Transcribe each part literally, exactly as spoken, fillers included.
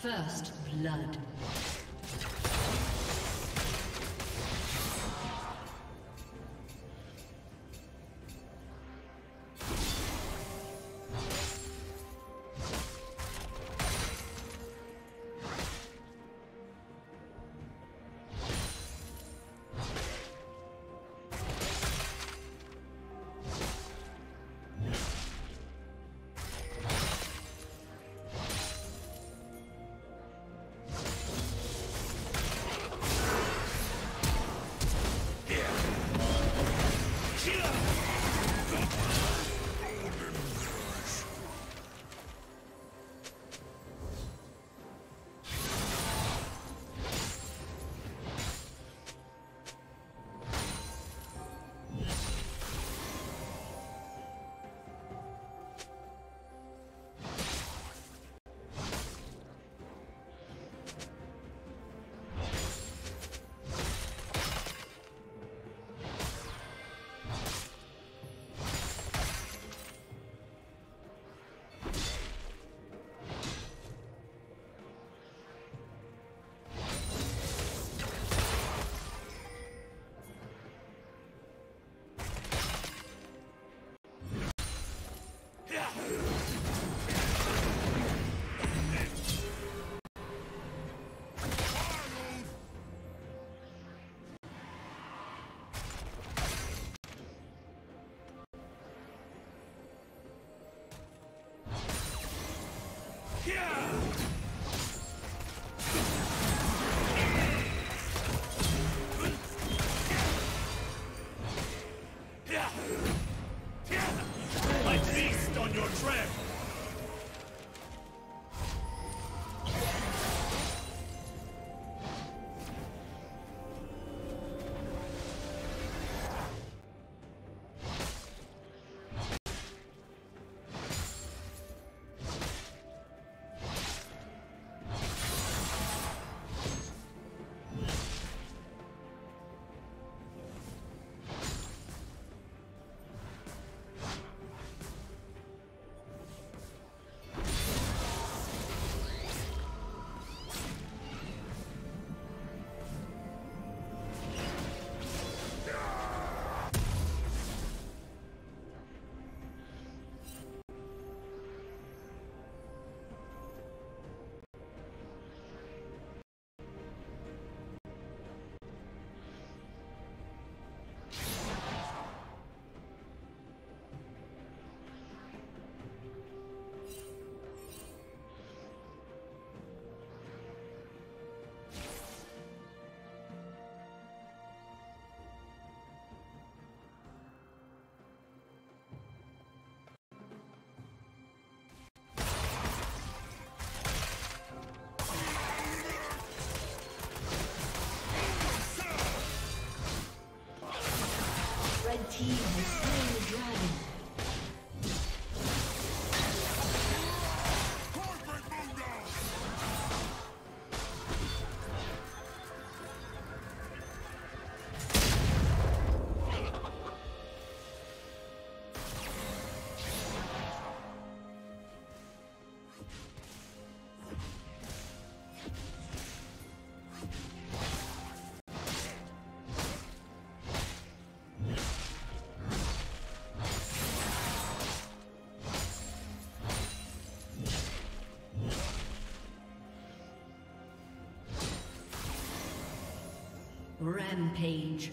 First blood. The team has slain the dragon. Rampage.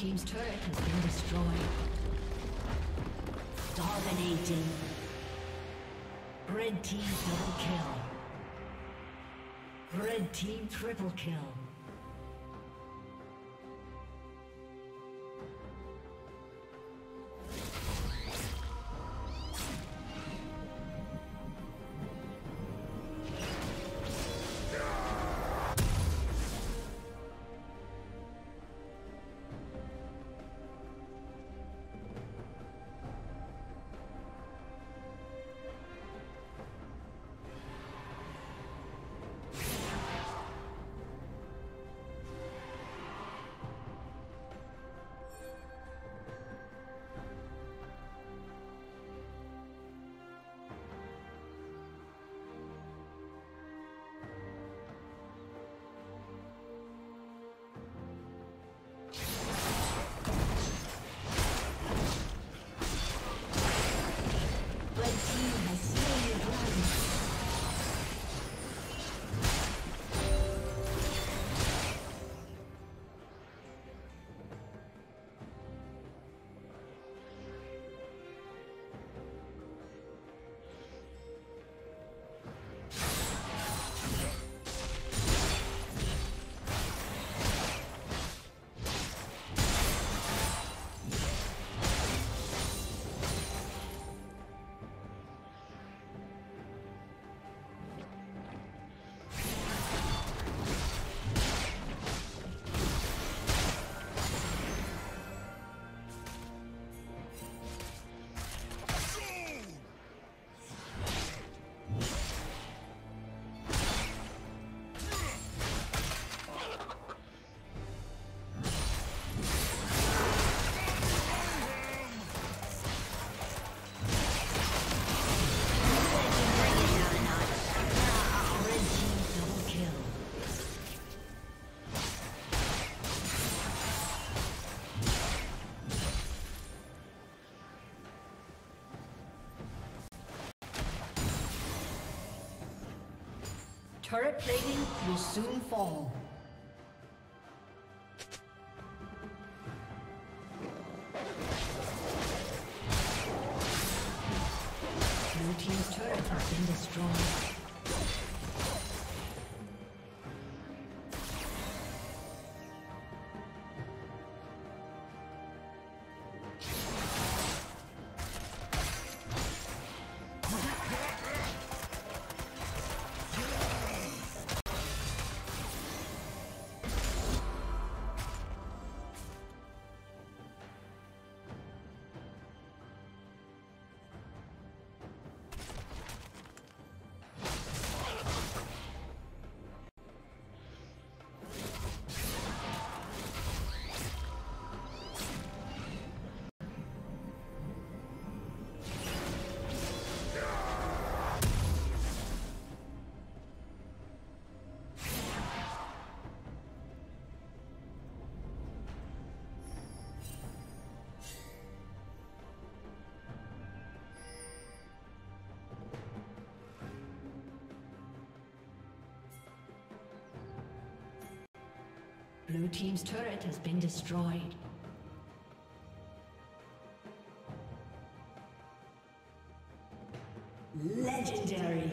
team's turret has been destroyed. Dominating. Red team double kill. Red team triple kill. Turret plating will soon fall. Blue team's turret has been destroyed. Blue team's turret has been destroyed. Legendary.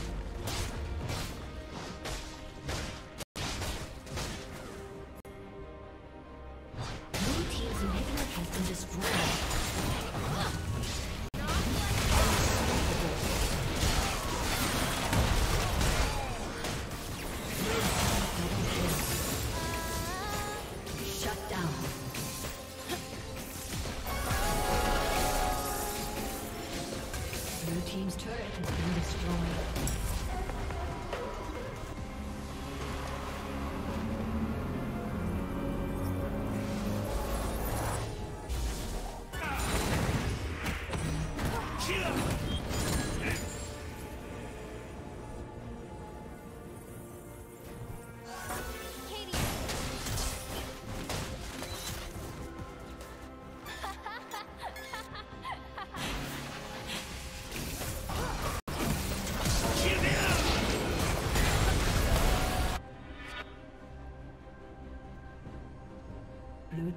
Blue team's